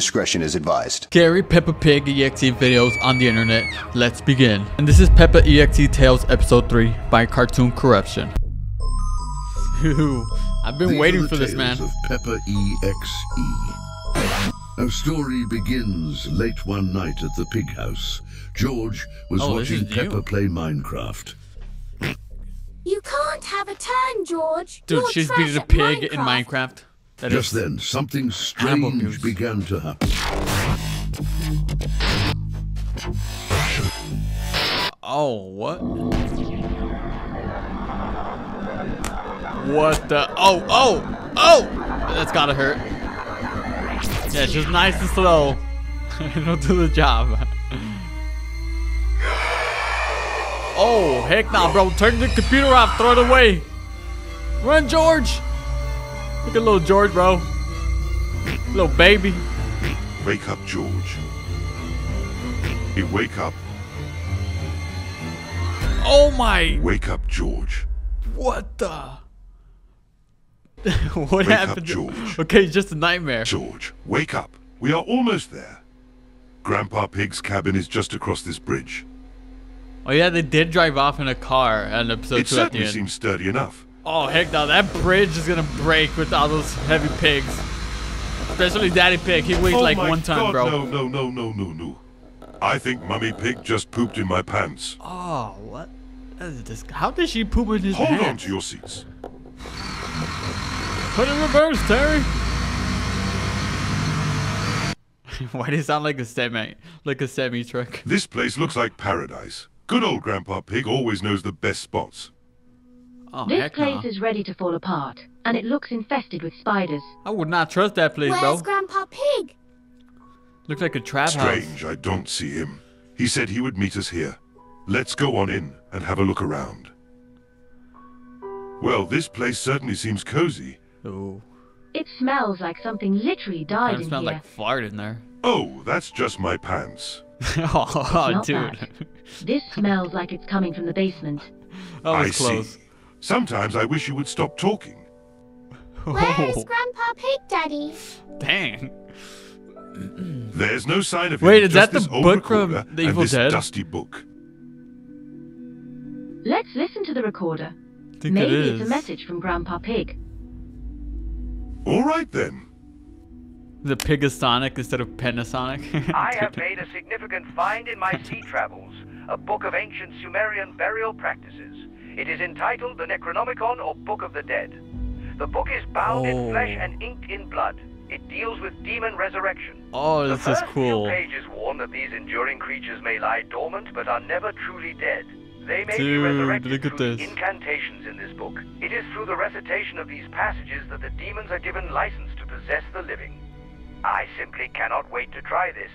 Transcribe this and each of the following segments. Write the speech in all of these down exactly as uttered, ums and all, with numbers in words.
discretion is advised. Scary Peppa Pig E X E videos on the internet. Let's begin. And this is Peppa E X E Tales Episode three by Cartoon Corruption. Ew, I've been These waiting for this, man. Of Peppa E X E. Our story begins late one night at the pig house. George was oh, watching Peppa you. play Minecraft. You can't have a turn, George. Dude, You're she's beating a pig Minecraft. in Minecraft. That Just is then, something strange began to happen. Oh, what? What the? Oh, oh, oh! That's gotta hurt. Yeah, just nice and slow. It'll do the job. Oh, heck nah, bro. Turn the computer off. Throw it away. Run, George. Look at little George, bro. Little baby. Wake up, George. Hey, wake up. Oh, my. Wake up, George. What the? What wake happened? Up, George. Okay, just a nightmare. George, wake up. We are almost there. Grandpa Pig's cabin is just across this bridge. Oh yeah, they did drive off in a car in episode two at the end. It certainly seems sturdy enough. Oh heck no, that bridge is gonna break with all those heavy pigs. Especially Daddy Pig, he weighed oh like one time, God, bro. No, no, no, no, no, no. I think Mummy Pig just pooped in my pants. Oh, what? That is dis- How did she poop in his Hold pants? Hold on to your seats. Put in reverse, Terry. Why do you sound like a semi, like a semi truck? This place looks like paradise. Good old Grandpa Pig always knows the best spots. Oh, this heck place nah. is ready to fall apart, and it looks infested with spiders. I would not trust that place, Where's bro. Where's Grandpa Pig? Looks like a trap Strange, house. Strange, I don't see him. He said he would meet us here. Let's go on in and have a look around. Well, this place certainly seems cozy. Oh. It smells like something literally died in here. It smells like fart in there. Oh, that's just my pants. Oh, dude. Bad. This smells like it's coming from the basement. That was I close. See. Sometimes I wish you would stop talking. Where's oh. Grandpa Pig, Daddy? Dang. There's no sign of him. Wait, is that the book from The Evil Dead? This dusty book. Let's listen to the recorder. Think Maybe it is. it's a message from Grandpa Pig. All right then. The Pigasonic instead of Penasonic. I have made a significant find in my sea travels, a book of ancient Sumerian burial practices. It is entitled the Necronomicon or Book of the Dead. The book is bound oh. in flesh and inked in blood. It deals with demon resurrection. Oh, this is cool. The first few pages warn that these enduring creatures may lie dormant but are never truly dead. They may Dude, be resurrected through this. incantations in this book. It is through the recitation of these passages that the demons are given license to possess the living. I simply cannot wait to try this.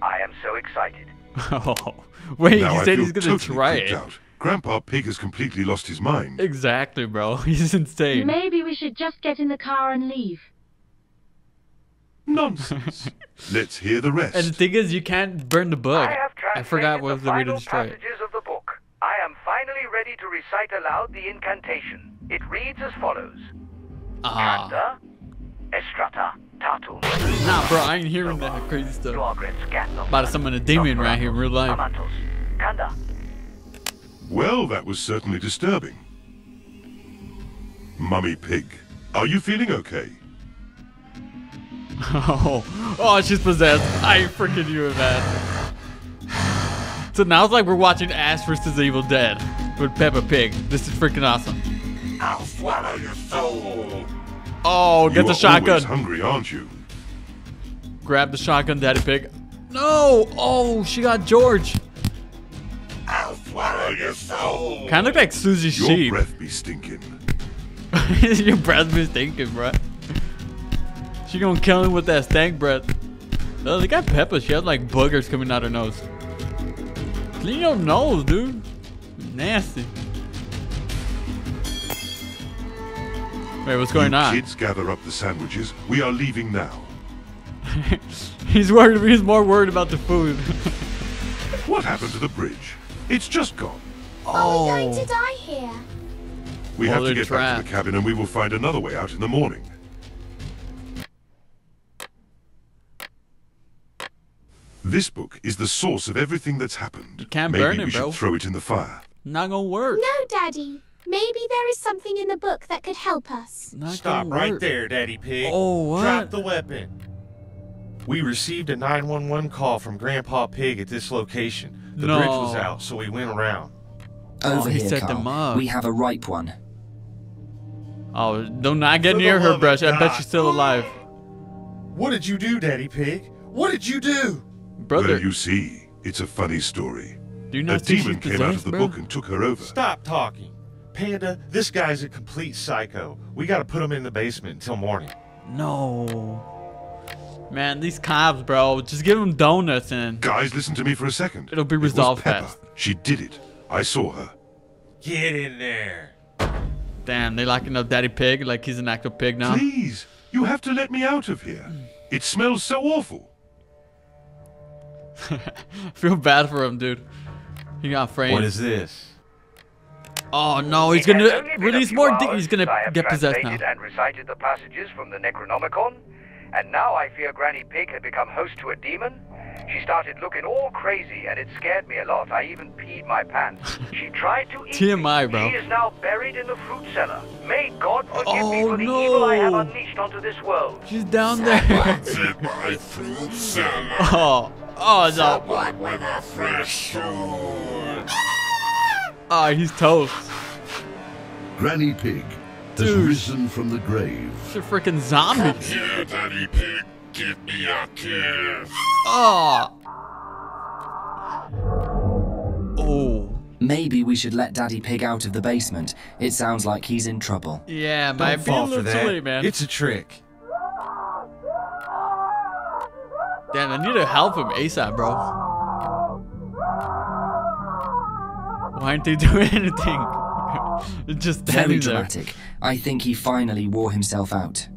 I am so excited. Oh, wait, now you said he's going to totally try it. Out. Grandpa Pig has completely lost his mind. Exactly, bro. He's insane. Maybe we should just get in the car and leave. Nonsense. Let's hear the rest. And the thing is, you can't burn the book. I, have I forgot what the, the reader destroyed. I am finally ready to recite aloud the incantation. It reads as follows. Ah. Kanda, Estrata, Tatu. Nah, bro, I ain't hearing that crazy stuff. About to summon a demon right here in real life. Well, that was certainly disturbing. Mummy Pig, are you feeling okay? oh, oh, she's possessed. I ain't freaking you with that. So now it's like we're watching Ash versus. Evil Dead with Peppa Pig. This is freaking awesome. I'll swallow your soul. Oh, get you the shotgun. Always hungry, aren't you? Grab the shotgun, Daddy Pig. No! Oh, she got George. I'll swallow your soul. Kind of look like Suzy Sheep. Your breath be stinking. Your breath be stinking, bruh. She gonna kill him with that stank breath. Oh, they got Peppa. She had like boogers coming out her nose. Clean your nose, dude. Nasty. Wait, what's going you on? Kids, gather up the sandwiches. We are leaving now. he's worried. He's more worried about the food. What happened to the bridge? It's just gone. Oh. Are we going to die here? We well, have to get trapped. back to the cabin, and we will find another way out in the morning. This book is the source of everything that's happened. You can't Maybe burn we it, should bro. throw it in the fire. Not gonna work. No, Daddy. Maybe there is something in the book that could help us. Not Stop right work. there, Daddy Pig. Oh, what? Drop the weapon. We received a nine one one call from Grandpa Pig at this location. The no. bridge was out, so we went around. Over oh, he here, set Carl. Them up. We have a ripe one. Oh, do not get For near her, Brush. I bet she's still alive. What did you do, Daddy Pig? What did you do? Brother. Well, you see, it's a funny story. Do you not a demon came possessed, out of the bro? book and took her over. Stop talking. Panda, this guy's a complete psycho. We gotta put him in the basement until morning. No. Man, these cops, bro. Just give them donuts and... Guys, listen to me for a second. It'll be resolved it was Peppa. fast. She did it. I saw her. Get in there. Damn, they locking up Daddy Pig like he's an actual pig now. Please, you have to let me out of here. It smells so awful. I feel bad for him, dude. He got framed. What is this? Oh no, he's gonna release more. He's gonna get possessed now. I have translated and recited the passages from the Necronomicon, and now I fear Granny Pig had become host to a demon. She started looking all crazy, and it scared me a lot. I even peed my pants. She tried to eat T M I, me. Bro. She is now buried in the fruit cellar. May God forgive oh, me for the no. evil I have unleashed onto this world. She's down there. my fruit cellar. Oh, oh no. With a fresh sword. Ah, he's toast. Granny Pig has Dude. risen from the grave. She's a freaking zombie. Come here, Daddy Pig. Give me a kiss. Oh. Oh. Maybe we should let Daddy Pig out of the basement. It sounds like he's in trouble. Yeah, might be a little too late, man. It's a trick. Damn, I need to help him ASAP, bro. Why aren't they doing anything? It's just very dramatic. There. I think he finally wore himself out.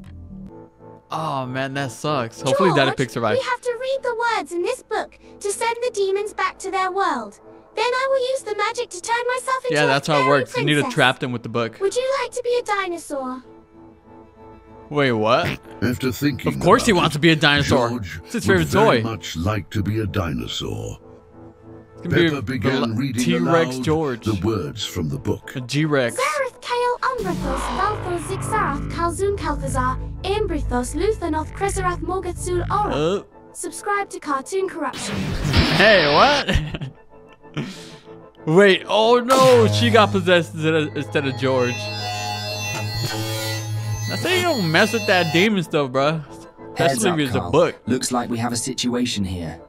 Oh man, that sucks. Hopefully George, Daddy Pig survives. We have to read the words in this book to send the demons back to their world. Then I will use the magic to turn myself into yeah, a Yeah, that's how it works. Princess. You need to trap them with the book. Would you like to be a dinosaur? Wait, what? After thinking Of course he wants it, to be a dinosaur. George it's his favorite toy. Very much like to be a dinosaur. Peppa be began reading T-Rex George the words from the book. G-Rex. Zareth Kale Umbrathos Valthos Zixarath Kalzum Kalthazar Ambrithos Luthanoth Cresarath Morgathsul Aura. Subscribe to Cartoon Corruption. Hey, what? Wait, oh no, she got possessed instead of George. I say you don't mess with that demon stuff, bruh. That's up, a book. Looks like we have a situation here.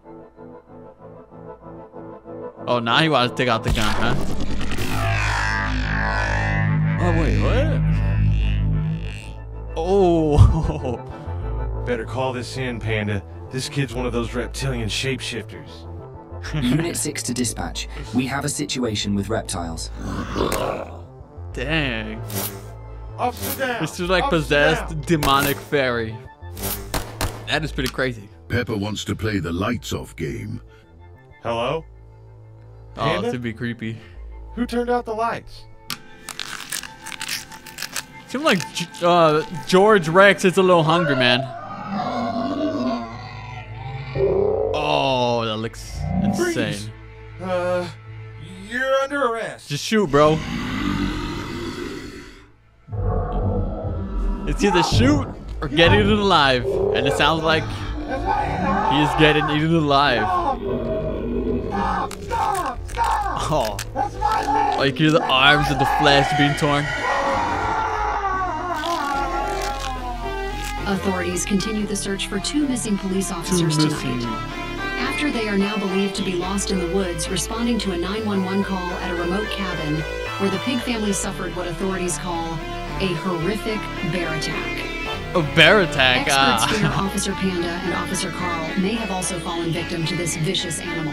Oh, now he wants to take out the gun, huh? Oh, wait, what? Oh. Better call this in, Panda. This kid's one of those reptilian shapeshifters. Unit six to dispatch. We have a situation with reptiles. Dang. This is like possessed demonic fairy. That is pretty crazy. Peppa wants to play the lights off game. Hello? Panda? Oh, this would be creepy. Who turned out the lights? Seems like uh, George Rex is a little hungry, man. Oh, that looks insane. Freeze. Uh, you're under arrest. Just shoot, bro. It's either shoot or get eaten alive, and it sounds like he is getting eaten alive. Oh. oh, you can hear the arms and the flesh being torn. Authorities continue the search for two missing police officers missing. tonight. After they are now believed to be lost in the woods, responding to a nine one one call at a remote cabin where the Pig family suffered what authorities call a horrific bear attack. A bear attack? Experts fear ah. Officer Panda and Officer Carl may have also fallen victim to this vicious animal.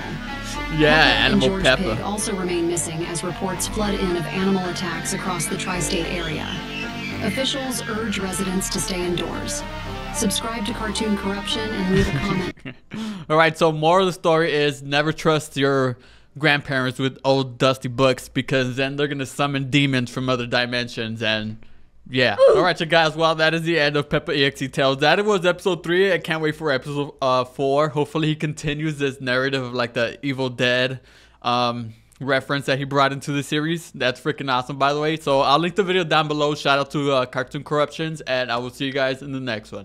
Yeah, Peppa Animal Peppa. Pig also remain missing as reports flood in of animal attacks across the tri-state area. Officials urge residents to stay indoors. Subscribe to Cartoon Corruption and leave a comment. All right, so moral of the story is never trust your grandparents with old dusty books because then they're going to summon demons from other dimensions and Yeah. All right, so guys, well, that is the end of Peppa E X E Tales. That was episode three. I can't wait for episode uh, four. Hopefully, he continues this narrative of, like, the Evil Dead um, reference that he brought into the series. That's freaking awesome, by the way. So I'll link the video down below. Shout out to uh, Cartoon Corruptions, and I will see you guys in the next one.